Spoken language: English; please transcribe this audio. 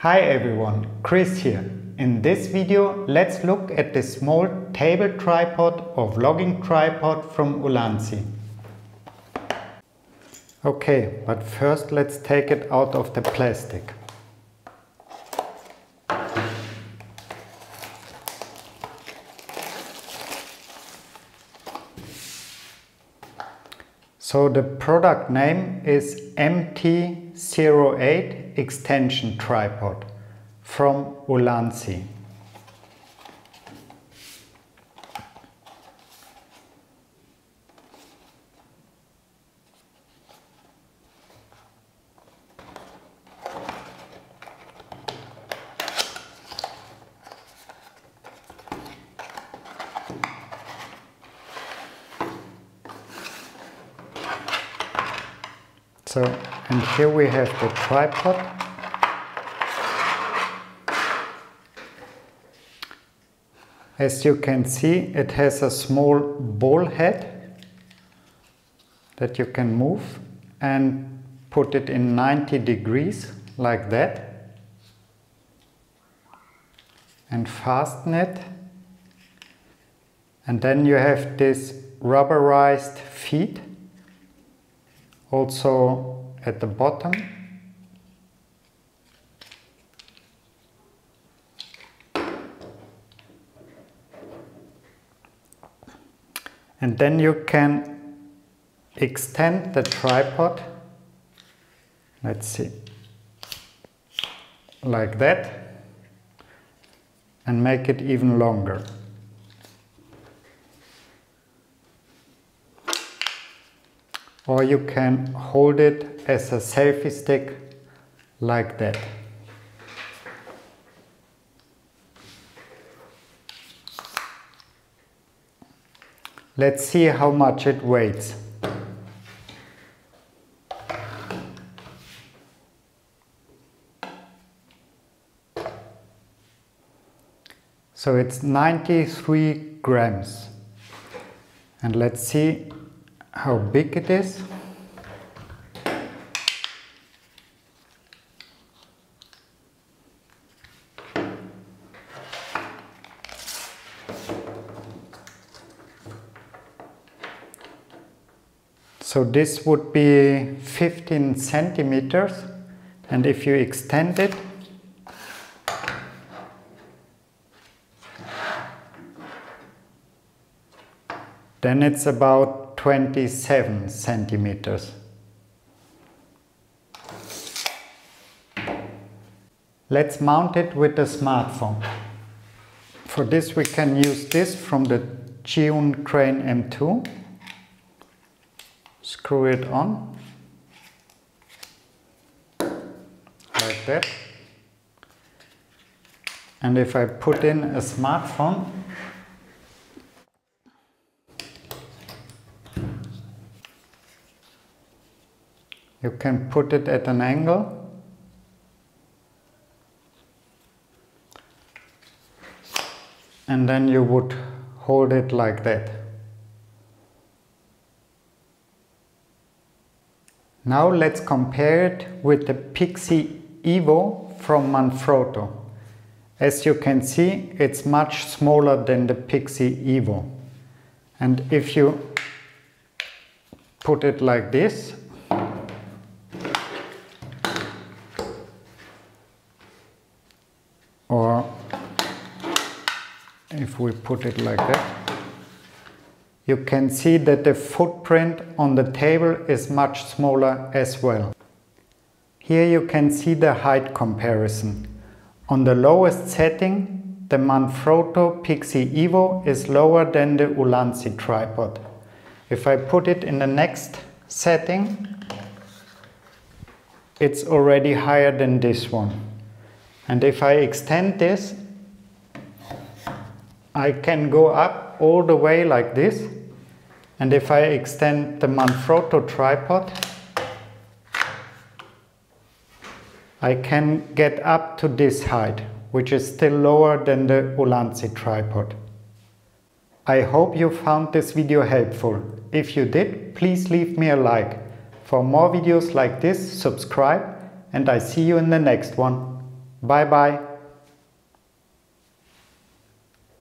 Hi everyone, Chris here. In this video let's look at the small table tripod or vlogging tripod from Ulanzi. Okay, but first let's take it out of the plastic. So the product name is MT-08 extension tripod from Ulanzi. So, and here we have the tripod. As you can see, it has a small ball head that you can move and put it in 90 degrees like that and fasten it. And then you have this rubberized feet also at the bottom. And then you can extend the tripod, let's see, like that, and make it even longer. Or you can hold it as a selfie stick like that. Let's see how much it weighs. So it's 93 grams. And let's see how big it is. So this would be 15 centimeters, and if you extend it, then it's about 27 centimeters. Let's mount it with a smartphone. For this we can use this from the Zhiyun Crane M2. Screw it on like that, and if I put in a smartphone, you can put it at an angle and then you would hold it like that. Now let's compare it with the Pixi Evo from Manfrotto. As you can see, it's much smaller than the Pixi Evo. And if you put it like this, or if we put it like that, you can see that the footprint on the table is much smaller as well. Here you can see the height comparison. On the lowest setting, the Manfrotto Pixi Evo is lower than the Ulanzi tripod. If I put it in the next setting, it's already higher than this one. And if I extend this, I can go up all the way like this. And if I extend the Manfrotto tripod, I can get up to this height, which is still lower than the Ulanzi tripod. I hope you found this video helpful. If you did, please leave me a like. For more videos like this, subscribe, and I see you in the next one. Bye bye.